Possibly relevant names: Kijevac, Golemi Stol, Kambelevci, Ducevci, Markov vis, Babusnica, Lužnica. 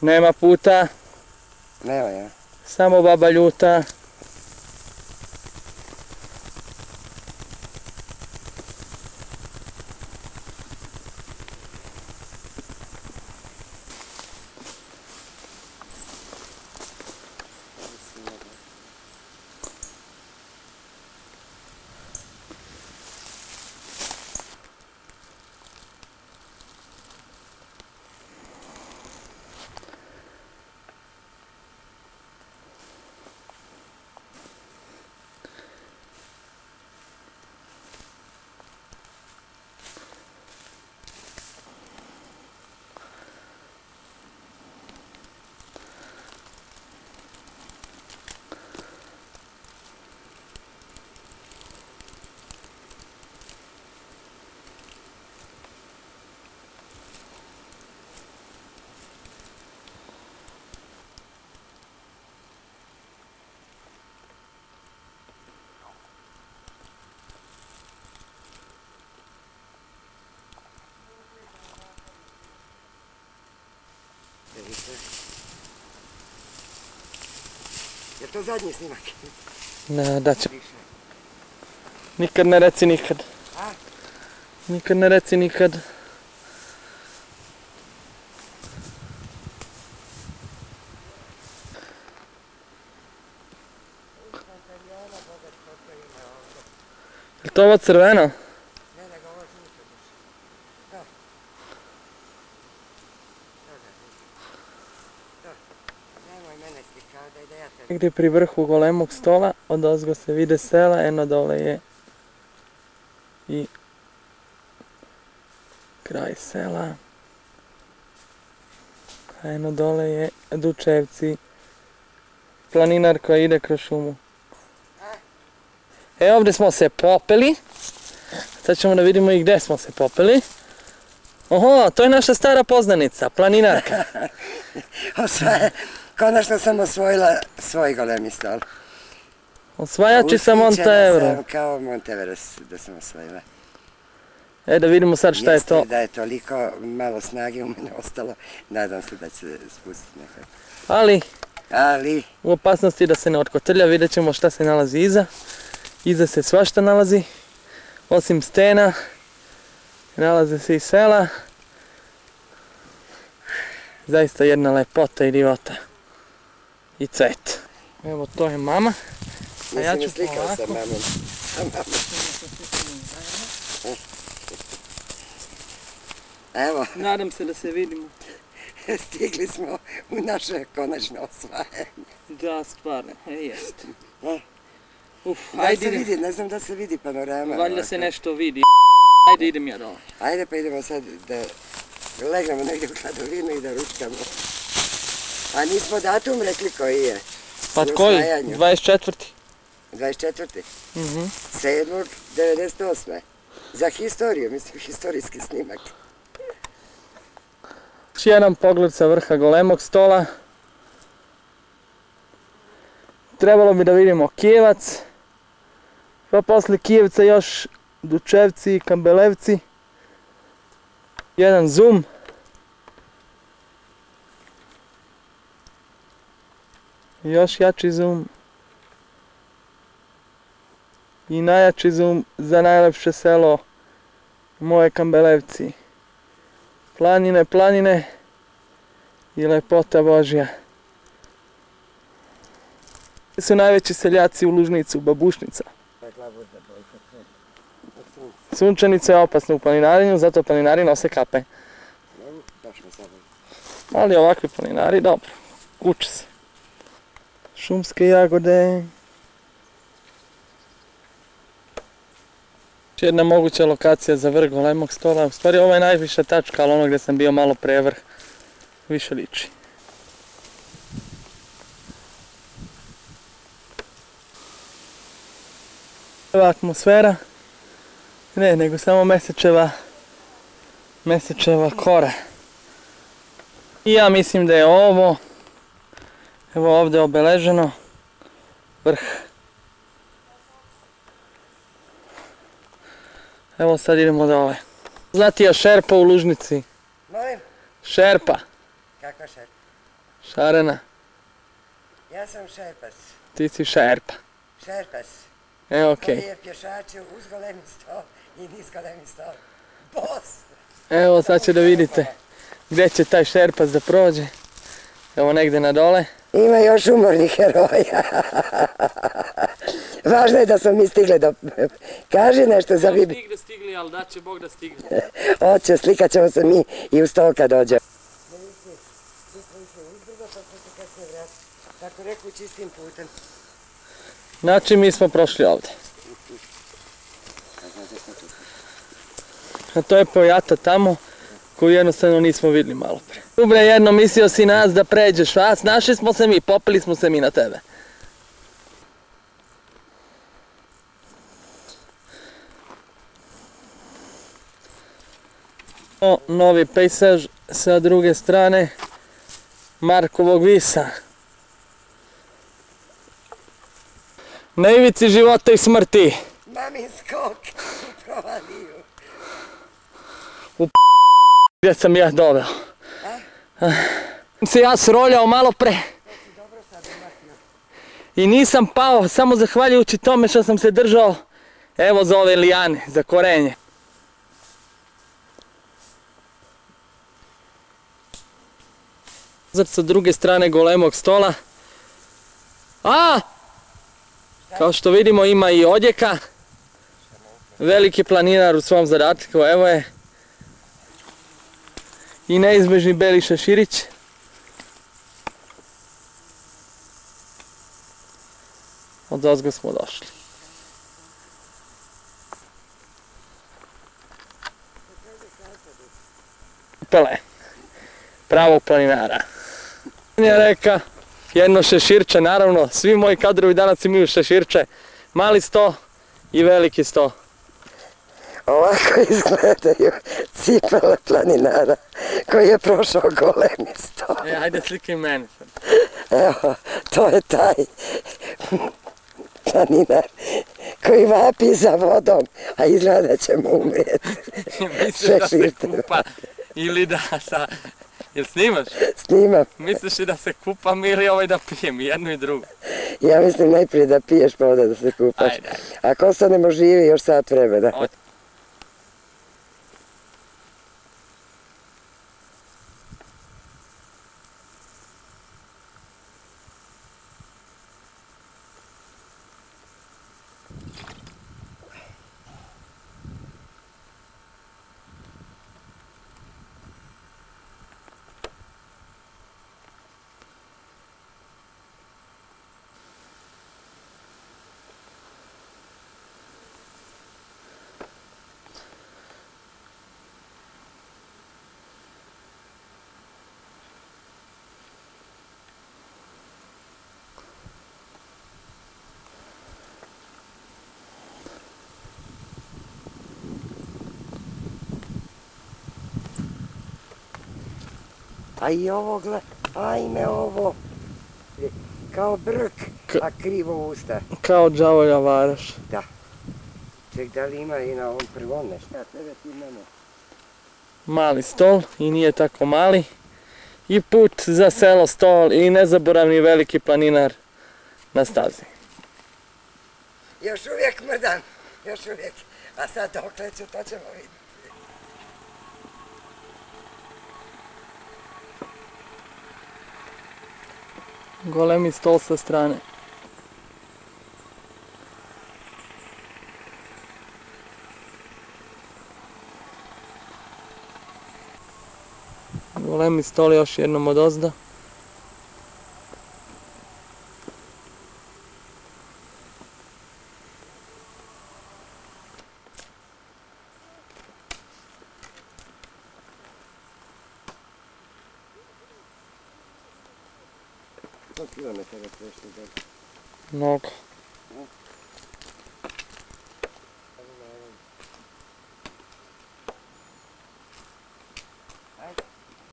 Nema puta. Nema, ja. Samo baba ljuta. Jer to zadnji snimak? Ne, daću. Nikad ne reci nikad. A? Nikad ne reci nikad. Je li to ovo crveno? Negdje pri vrhu golemog stola, od ozgo se vide sela, eno dole je i kraj sela, a eno dole je Ducevci, planinar koja ide kroz šumu. E, ovdje smo se popeli, sad ćemo da vidimo i gdje smo se popeli. Oho, to je naša stara poznanica, planinarka. Konačno sam osvojila svoj golemi stol. Osvajači sa Monteveru. Usličena sam kao Monteveres da sam osvojila. E, da vidimo sad šta je to. Jeste da je toliko malo snage u mene ostalo, nadam se da će spustiti nekako. Ali, u opasnosti da se ne otkotrlja, vidjet ćemo šta se nalazi iza. Iza se svašta nalazi, osim stena, nalaze se i sela. Zaista jedna lepota i divota. I cvet. Evo, to je mama. A ja ću slikao sa mamom. Evo. Nadam se da se vidimo. Stigli smo u naše konačno osvajanje. Da, stvarno. E, jeste. Da se vidi, ne znam da se vidi panorama. Valjda se nešto vidi. Ajde, idem ja dole. Ajde, pa idemo sad da legnemo negdje u hladovinu i da ručkamo. A nismo datum rekli koji je. Pa koji? 24. 24. 7. 98. Za historiju, mislim, historijski snimak. Jedan pogled sa vrha golemog stola. Trebalo bi da vidimo Kijevac. Pa posle Kijevca još Ducevci i Kambelevci. Jedan zoom. Još jači zoom. I najjači zoom za najlepše selo moje Kambelevci. Planine, planine i lepota Božja. Gdje su najveći seljaci u Lužnicu, Babusnica. Sunčanica je opasna u planinarenju, zato planinari nose kape. Ali ovakvi planinari, dobro, uče se. Šumske jagode. Jedna moguća lokacija za vrh golemog stola. U stvari ovo je najviša tačka, ali ono gdje sam bio malo pre vrh više liči. Ova atmosfera. Ne, nego samo mesečeva kora. I ja mislim da je ovo, evo ovdje obeleženo, vrh. Evo sad idemo do ove. Znati je šerpa u Lužnici. Molim? Šerpa. Kakva šerpa? Šarana? Ja sam šerpac. Ti si šerpa. Šerpac. E, okej. Koji je pješačio uz Golemi Stol i niz Golemi Stol. Bos! Evo, sad će da vidite gdje će taj šerpac da prođe. Evo negdje na dole. Ima još umornih heroja. Važno je da smo mi stigli do... Kaži nešto za Bibi. Nigde stigli, ali da će Bog da stigne. Oće, slikat ćemo se mi i u stol kad dođe. Da vidite, mi smo išli uzbrdo, pa smo se kasnije vratili. Tako reku, čistim putem. Znači, mi smo prošli ovdje. A to je pojata tamo, koju jednostavno nismo vidjeli malo pre. Dobre, jedno, mislio si nas da pređeš, a? Našli smo se mi, popili smo se mi na tebe. Novi pejsaž sa druge strane Markovog visa. Na ivici života i smrti. Mamin skok u provaliju. U p*** gdje sam ja doveo. Sam se ja sroljao malo pre. I nisam pao, samo zahvaljujući tome što sam se držao. Evo za ove lijane, za korenje. Sa druge strane Golemog Stola. A! Kao što vidimo ima i odjeka. Veliki planinar u svom zadatku, evo je. I neizbežni beli šeširić. Od ozgo smo došli. Pele. Pravog planinara. Je reka, jedno šeširče, naravno, svi moji kadrovi danas imaju šeširče, mali sto i veliki sto. Ovako izgledaju cipele planinara koji je prošao Golemi Stol. E, ajde slikaj mene. Evo, to je taj planinar koji vapi za vodom, a izgleda da ćemo umrijeti. Mislim da se kupa ili da sa... Jel snimaš? Snimam. Misliš i da se kupam ili ovaj da pijem, jedno i drugo? Ja mislim najprije da piješ pa onda da se kupaš. Ajde. Ako ostanemo živi još sat vremena. A i ovo, ajme ovo, kao brk, a krivo usta. Kao đavolja varaš. Da. Ček, da li ima i na ovom prvom nešto? Ja tebe ti mene. Mali Stol i nije tako mali. I put za selo Stol i nezaboravni veliki planinar na stazi. Još uvijek mrdan, još uvijek. A sad dokle ću, to ćemo vidjeti. Golemi Stol sa strane. Golemi Stol još jednom odozda. Много.